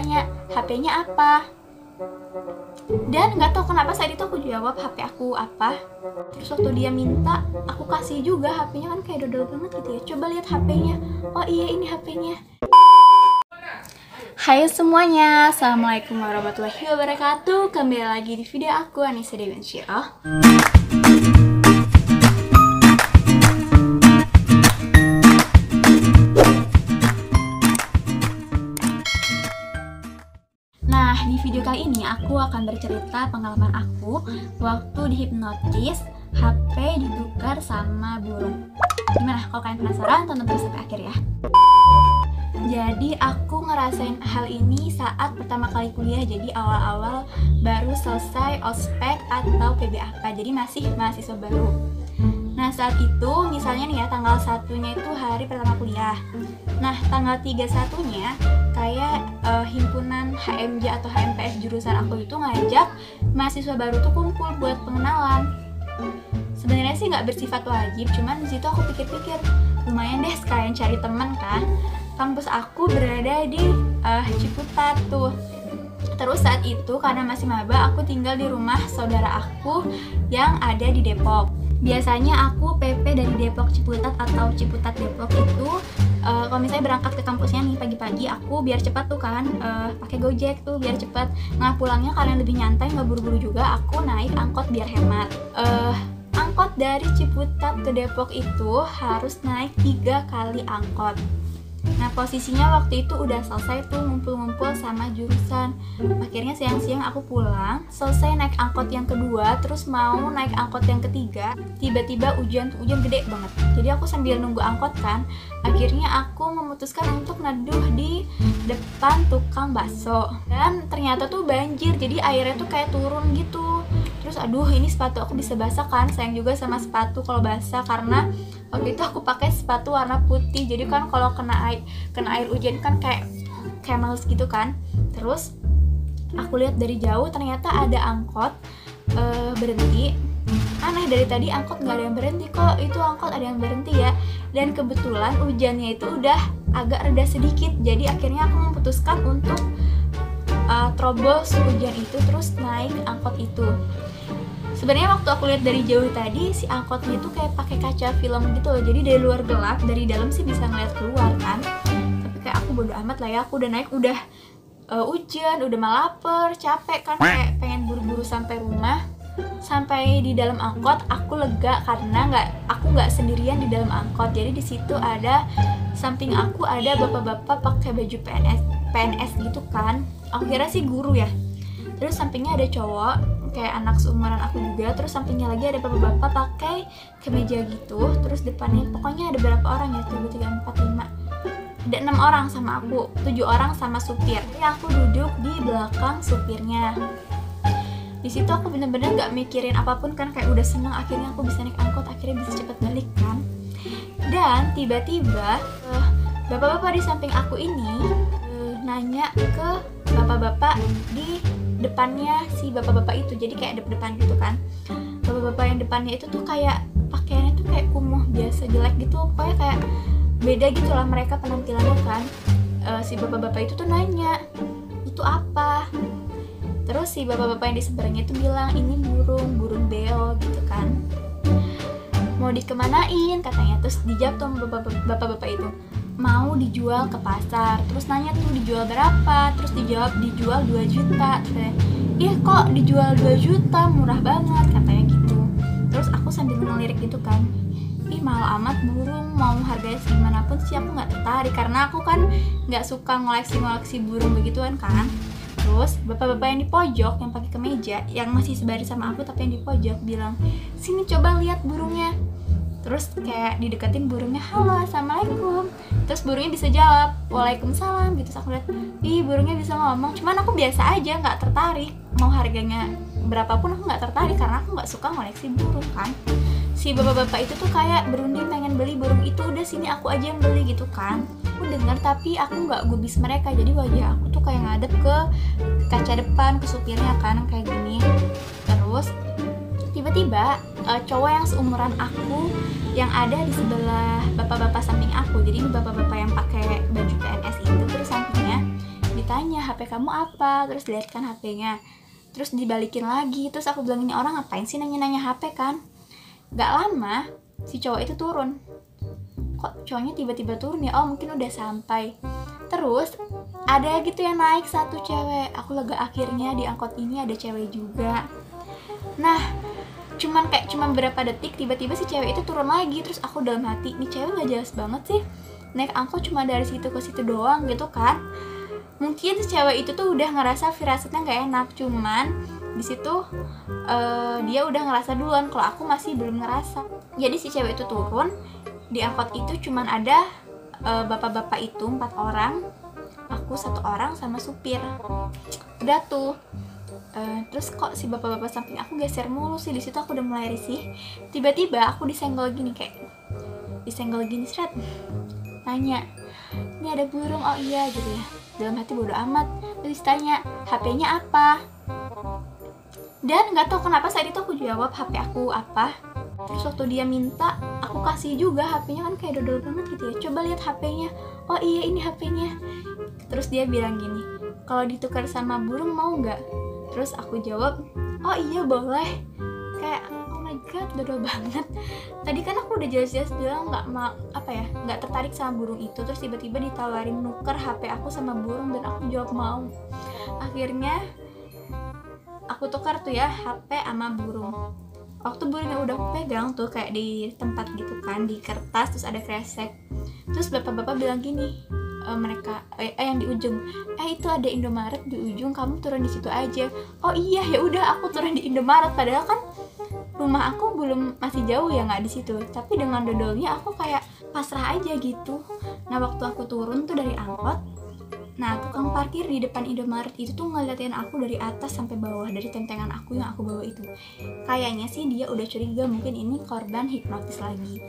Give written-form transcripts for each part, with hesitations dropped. tanya, HP-nya apa? Dan nggak tahu kenapa saat itu aku jawab HP aku apa. Terus waktu dia minta, aku kasih juga HP-nya, kan kayak dodol banget gitu ya. Coba lihat HP-nya. Oh iya, ini HP-nya. Hai semuanya, assalamualaikum warahmatullahi wabarakatuh. Kembali lagi di video aku, Annisa Dewi Insyirah. Kali ini aku akan bercerita pengalaman aku waktu dihipnotis HP ditukar sama burung. Gimana? Kalau kalian penasaran, tonton terus sampai akhir ya. Jadi aku ngerasain hal ini saat pertama kali kuliah. Jadi awal-awal baru selesai ospek atau PBAK. Jadi masih mahasiswa baru. Nah saat itu misalnya nih ya, tanggal 1-nya itu hari pertama kuliah. Nah tanggal 31-nya kayak himpunan HMJ atau HMPS jurusan aku itu ngajak mahasiswa baru tuh kumpul buat pengenalan. Sebenarnya sih nggak bersifat wajib, cuman disitu aku pikir-pikir lumayan deh sekalian cari teman kan. Kampus aku berada di Ciputat tuh. Terus saat itu karena masih maba, aku tinggal di rumah saudara aku yang ada di Depok. Biasanya aku PP dari Depok Ciputat atau Ciputat Depok itu kalau misalnya berangkat ke kampusnya nih pagi-pagi, aku biar cepat tuh kan pakai gojek tuh biar cepat. Nah pulangnya kalian lebih nyantai, nggak buru-buru juga, aku naik angkot biar hemat. Angkot dari Ciputat ke Depok itu harus naik 3 kali angkot. Nah posisinya waktu itu udah selesai tuh ngumpul-ngumpul sama jurusan. Akhirnya siang-siang aku pulang, selesai naik angkot yang kedua, terus mau naik angkot yang ketiga, tiba-tiba hujan gede banget. Jadi aku sambil nunggu angkot kan, akhirnya aku memutuskan untuk neduh di depan tukang bakso. Dan ternyata tuh banjir, jadi airnya tuh kayak turun gitu. Terus aduh, ini sepatu aku bisa basah kan, sayang juga sama sepatu kalau basah karena waktu itu aku pakai sepatu warna putih. Jadi kan kalau kena air hujan kan kayak males gitu kan. Terus aku lihat dari jauh ternyata ada angkot berhenti. Aneh, dari tadi angkot nggak ada yang berhenti, kok itu angkot ada yang berhenti ya. Dan kebetulan hujannya itu udah agak reda sedikit. Jadi akhirnya aku memutuskan untuk terobos hujan itu terus naik angkot itu. Sebenarnya waktu aku lihat dari jauh tadi, si angkotnya itu kayak pakai kaca film gitu loh. Jadi dari luar gelap, dari dalam sih bisa ngeliat keluar kan. Tapi kayak aku bodo amat lah ya, aku udah naik, udah hujan, udah malaper, capek kan, kayak pengen buru-buru sampai rumah. Sampai di dalam angkot aku lega karena aku nggak sendirian di dalam angkot. Jadi di situ ada samping aku ada bapak-bapak pakai baju PNS gitu kan. Aku kira sih guru ya. Terus sampingnya ada cowok kayak anak seumuran aku juga, terus sampingnya lagi ada bapak-bapak pakai kemeja gitu, terus depannya pokoknya ada berapa orang ya, 3, 4, 5, ada 6 orang sama aku, 7 orang sama supir. Jadi aku duduk di belakang supirnya. Di situ aku bener-bener gak mikirin apapun kan, kayak udah seneng akhirnya aku bisa naik angkot, akhirnya bisa cepet balik kan. Dan tiba-tiba bapak-bapak di samping aku ini nanya ke bapak-bapak di depannya si bapak-bapak itu. Jadi kayak depan gitu kan, bapak-bapak yang depannya itu tuh kayak pakaiannya tuh kayak kumuh biasa, jelek gitu, pokoknya kayak beda gitu lah mereka penampilannya kan. Si bapak-bapak itu tuh nanya itu apa, terus si bapak-bapak yang di seberangnya tuh bilang ini burung beo gitu kan, mau dikemanain katanya. Terus dijawab tuh bapak-bapak itu, mau dijual ke pasar. Terus nanya tuh dijual berapa, terus dijawab dijual 2 juta. Terus ih kok dijual 2 juta murah banget katanya gitu. Terus aku sambil ngelirik gitu kan, ih mahal amat burung, mau harganya segimanapun sih aku nggak tertarik karena aku kan nggak suka ngoleksi burung begituan kan. Terus bapak-bapak yang di pojok yang pakai kemeja yang masih sebaris sama aku tapi yang di pojok bilang sini coba lihat burungnya. Terus kayak dideketin burungnya, halo assalamualaikum. Terus burungnya bisa jawab waalaikumsalam gitu. Terus aku lihat, ih burungnya bisa ngomong. Cuman aku biasa aja, nggak tertarik, mau harganya berapapun aku nggak tertarik karena aku nggak suka ngoleksi burung kan. Si bapak-bapak itu tuh kayak berunding pengen beli burung itu, udah sini aku aja yang beli gitu kan. Aku dengar tapi aku nggak gubris mereka, jadi wajah aku tuh kayak ngadep ke kaca depan, ke supirnya kan, kayak gini. Terus tiba-tiba cowok yang seumuran aku yang ada di sebelah bapak-bapak samping aku, jadi bapak-bapak yang pakai baju PNS itu, terus sampingnya tanya, HP kamu apa? Terus dilihatkan HP-nya, terus dibalikin lagi. Terus aku bilang, ini orang ngapain sih nanya-nanya HP kan? Gak lama, si cowok itu turun. Kok cowoknya tiba-tiba turun ya? Oh mungkin udah sampai. Terus ada gitu yang naik satu cewek. Aku lega, akhirnya di angkot ini ada cewek juga. Nah cuman berapa detik tiba-tiba si cewek itu turun lagi. Terus aku dalam hati, nih cewek gak jelas banget sih, naik angkot cuma dari situ ke situ doang gitu kan. Mungkin cewek itu tuh udah ngerasa firasatnya gak enak, cuman di situ dia udah ngerasa duluan, kalau aku masih belum ngerasa. Jadi si cewek itu turun. Di angkot itu cuman ada bapak-bapak itu 4 orang, aku 1 orang sama supir. Udah tuh, terus kok si bapak-bapak samping aku geser mulu sih. Di situ aku udah mulai risih. Tiba-tiba aku disenggol gini, kayak disenggol gini seret. Tanya, ini ada burung? Oh iya gitu ya. Dalam hati bodo amat. Terus tanya, HP-nya apa? Dan nggak tahu kenapa saat itu aku jawab HP aku apa. Terus waktu dia minta, aku kasih juga HP-nya, kan kayak dodol banget gitu ya. Coba lihat HP-nya. Oh iya ini HP-nya. Terus dia bilang gini, kalau ditukar sama burung mau nggak? Terus aku jawab, oh iya boleh. Kayak oh my god, dodol banget. Tadi kan aku udah jelas-jelas bilang nggak tertarik sama burung itu. Terus tiba-tiba ditawarin nuker HP aku sama burung, dan aku jawab mau. Akhirnya aku tukar tuh ya HP sama burung. Waktu burungnya udah aku pegang tuh kayak di tempat gitu kan, di kertas, terus ada kresek. Terus bapak-bapak bilang gini, yang di ujung, itu ada Indomaret di ujung, kamu turun di situ aja. Oh iya ya udah, aku turun di Indomaret. Padahal kan rumah aku masih jauh ya, nggak di situ. Tapi dengan dodolnya aku kayak pasrah aja gitu. Nah waktu aku turun tuh dari angkot, nah tukang parkir di depan Indomaret itu tuh ngeliatin aku dari atas sampai bawah, dari tentengan aku yang aku bawa itu. Kayaknya sih dia udah curiga, mungkin ini korban hipnotis lagi.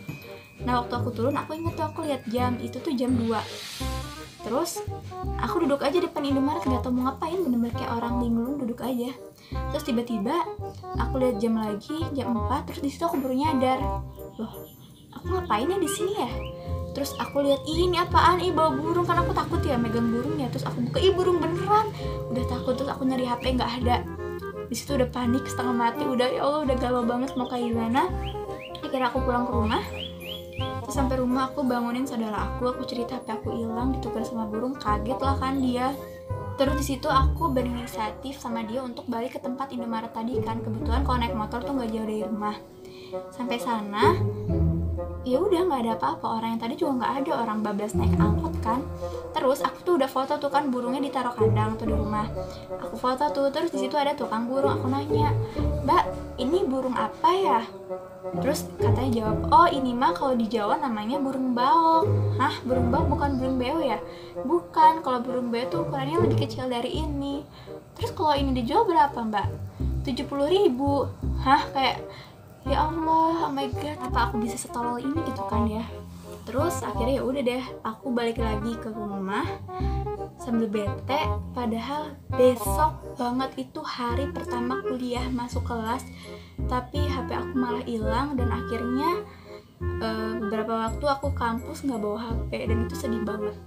Nah waktu aku turun, aku inget tuh aku lihat jam, itu tuh jam 2. Terus aku duduk aja depan Indomaret, gak tau mau ngapain, bener-bener kayak orang linglung duduk aja. Terus tiba-tiba aku lihat jam lagi, jam 4. Terus disitu aku baru nyadar, loh aku ngapain ya di sini ya? Terus aku lihat, ini apaan? Bawa burung, kan aku takut ya megang burungnya. Terus aku buka, burung beneran. Udah takut, terus aku nyari HP nggak ada. Di situ udah panik setengah mati, udah ya Allah udah galau banget mau kayak gimana. Akhirnya aku pulang ke rumah. Terus sampai rumah aku bangunin saudara aku cerita HP aku hilang ditukar sama burung, kaget lah kan dia. Terus di situ aku berinisiatif sama dia untuk balik ke tempat Indomaret tadi kan. Kebetulan kalau naik motor tuh nggak jauh dari rumah. Sampai sana ya udah nggak ada apa-apa, orang yang tadi juga nggak ada, orang bablas naik angkot kan. Terus aku tuh udah foto tuh kan, burungnya ditaruh kandang tuh di rumah, aku foto tuh. Terus di situ ada tukang burung, aku nanya, mbak ini burung apa ya? Terus katanya jawab, oh ini mah kalau di Jawa namanya burung baok. Hah, burung baok bukan burung beo ya? Bukan, kalau burung beo tuh ukurannya lebih kecil dari ini. Terus kalau ini dijual berapa mbak? 70.000. Hah, kayak ya Allah, oh my god, apa aku bisa setolol ini gitu kan ya. Terus akhirnya ya udah deh, aku balik lagi ke rumah sambil bete. Padahal besok banget itu hari pertama kuliah masuk kelas, tapi HP aku malah hilang. Dan akhirnya beberapa waktu aku kampus nggak bawa HP, dan itu sedih banget.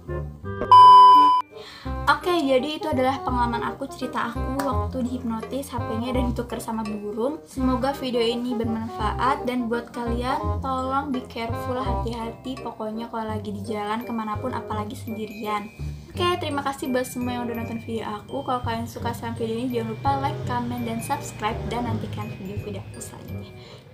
Oke, jadi itu adalah pengalaman aku, cerita aku waktu dihipnotis HP-nya dan ditukar sama burung. Semoga video ini bermanfaat, dan buat kalian tolong be careful, hati-hati pokoknya kalau lagi di jalan kemanapun, apalagi sendirian. Oke, terima kasih buat semua yang udah nonton video aku. Kalau kalian suka sama video ini jangan lupa like, comment, dan subscribe, dan nantikan video-video aku selanjutnya.